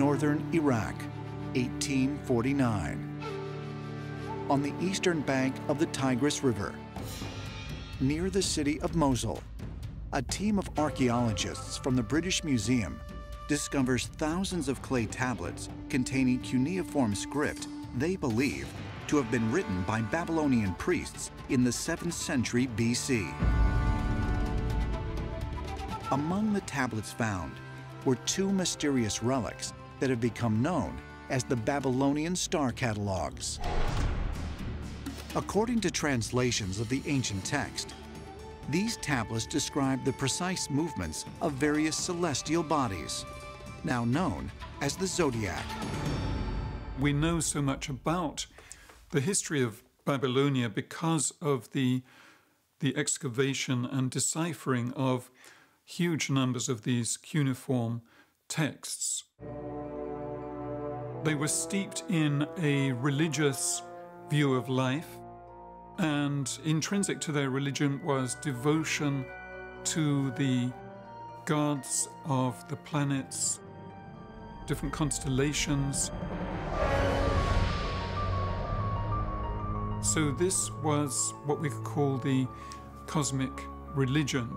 northern Iraq, 1849, on the eastern bank of the Tigris River, near the city of Mosul. A team of archaeologists from the British Museum discovers thousands of clay tablets containing cuneiform script they believe to have been written by Babylonian priests in the 7th century BC. Among the tablets found were two mysterious relics that have become known as the Babylonian star catalogs. According to translations of the ancient text, these tablets describe the precise movements of various celestial bodies, now known as the zodiac. We know so much about the history of Babylonia because of the excavation and deciphering of huge numbers of these cuneiform texts. They were steeped in a religious view of life, and intrinsic to their religion was devotion to the gods of the planets, different constellations. So this was what we could call the cosmic religion.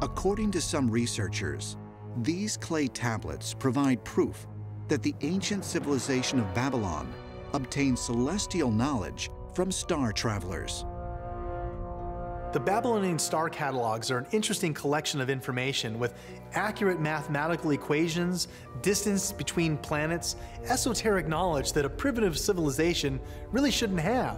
According to some researchers, these clay tablets provide proof that the ancient civilization of Babylon obtained celestial knowledge from star travelers. The Babylonian star catalogs are an interesting collection of information with accurate mathematical equations, distance between planets, esoteric knowledge that a primitive civilization really shouldn't have.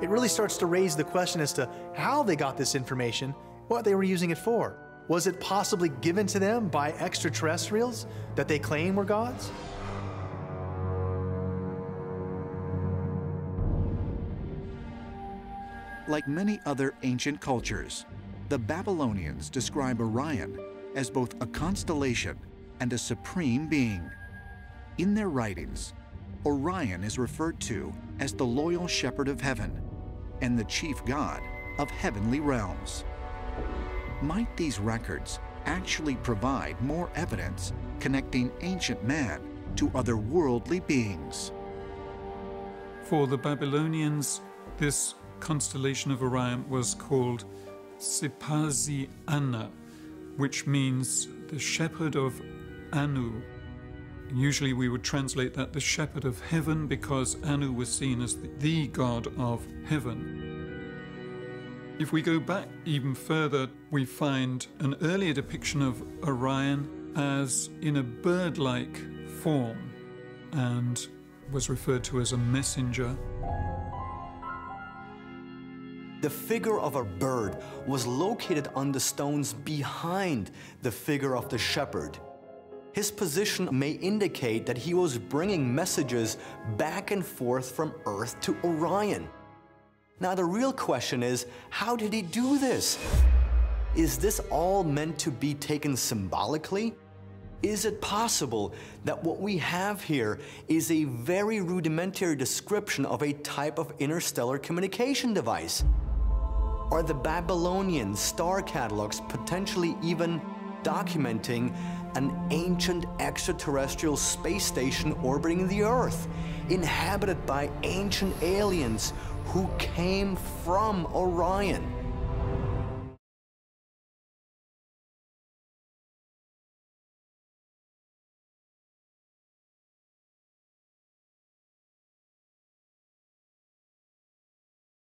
It really starts to raise the question as to how they got this information, what they were using it for. Was it possibly given to them by extraterrestrials that they claim were gods? Like many other ancient cultures, the Babylonians describe Orion as both a constellation and a supreme being. In their writings, Orion is referred to as the loyal shepherd of heaven and the chief god of heavenly realms. Might these records actually provide more evidence connecting ancient man to otherworldly beings? For the Babylonians, this constellation of Orion was called Sipazi Anna, which means the shepherd of Anu. Usually we would translate that the shepherd of heaven, because Anu was seen as the god of heaven. If we go back even further, we find an earlier depiction of Orion as in a bird-like form and was referred to as a messenger. The figure of a bird was located on the stones behind the figure of the shepherd. His position may indicate that he was bringing messages back and forth from Earth to Orion. Now the real question is, how did he do this? Is this all meant to be taken symbolically? Is it possible that what we have here is a very rudimentary description of a type of interstellar communication device? Are the Babylonian star catalogs potentially even documenting an ancient extraterrestrial space station orbiting the Earth, inhabited by ancient aliens who came from Orion?